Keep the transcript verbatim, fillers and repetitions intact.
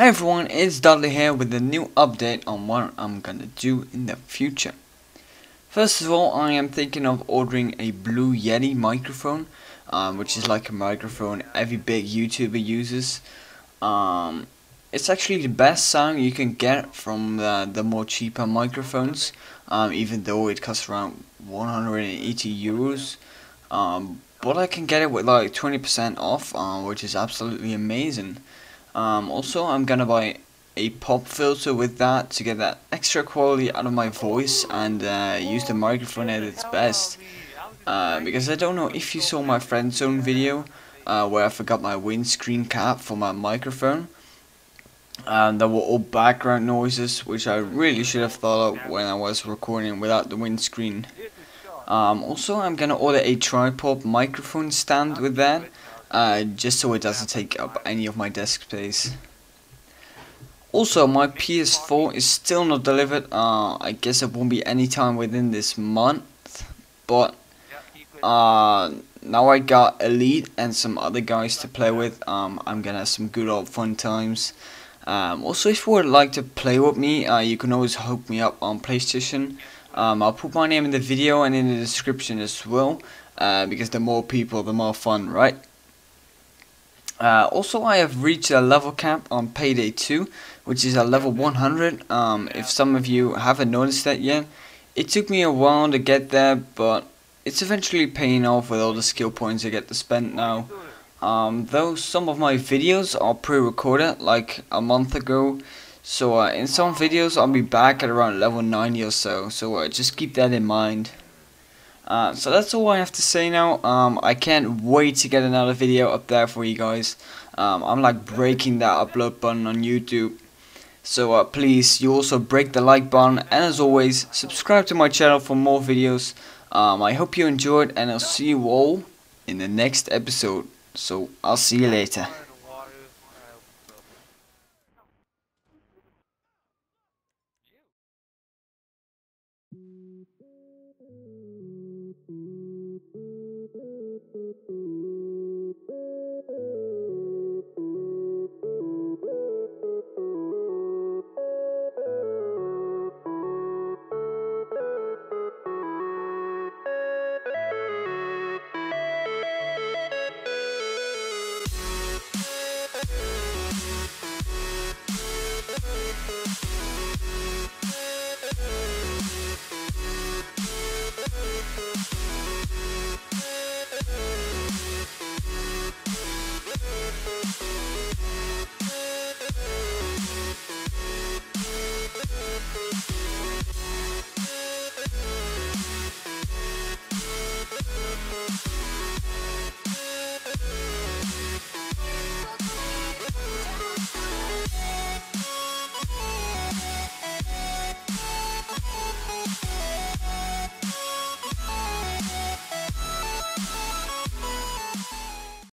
Hey everyone, it's Dudley here with a new update on what I'm gonna do in the future. First of all, I am thinking of ordering a Blue Yeti microphone, um, which is like a microphone every big YouTuber uses. Um, it's actually the best sound you can get from the, the more cheaper microphones, um, even though it costs around one hundred eighty euros. Um, but I can get it with like twenty percent off, uh, which is absolutely amazing. Um, also, I'm gonna buy a pop filter with that to get that extra quality out of my voice and uh, use the microphone at its best. Uh, because I don't know if you saw my friend zone video uh, where I forgot my windscreen cap for my microphone. Um, there were all background noises which I really should have thought of when I was recording without the windscreen. Um, also, I'm gonna order a tripod microphone stand with that. Uh, just so it doesn't take up any of my desk space. Also, my P S four is still not delivered. uh, I guess it won't be any time within this month, but uh, now I got Elite and some other guys to play with. um, I'm gonna have some good old fun times. Um, also, if you would like to play with me, uh, you can always hook me up on PlayStation. um, I'll put my name in the video and in the description as well, uh, because the more people, the more fun, right? Uh, also, I have reached a level cap on Payday two, which is a level one hundred. Um, if some of you haven't noticed that yet, it took me a while to get there, but it's eventually paying off with all the skill points I get to spend now. Um, though some of my videos are pre-recorded, like a month ago, so uh, in some videos I'll be back at around level ninety or so, so uh, just keep that in mind. Uh, so that's all I have to say now. um, I can't wait to get another video up there for you guys. um, I'm like breaking that upload button on YouTube, so uh, please, you also break the like button, and as always, subscribe to my channel for more videos. um, I hope you enjoyed, and I'll see you all in the next episode, so I'll see you later.